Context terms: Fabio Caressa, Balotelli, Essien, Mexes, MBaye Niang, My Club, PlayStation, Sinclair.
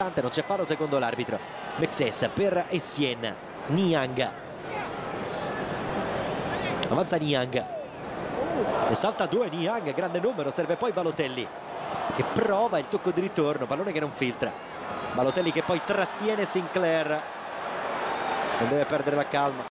Non c'è fallo secondo l'arbitro. Mexes per Essien. Niang. Avanza Niang. Ne salta due Niang, grande numero, serve poi Balotelli che prova il tocco di ritorno, pallone che non filtra. Balotelli che poi trattiene Sinclair. Non deve perdere la calma.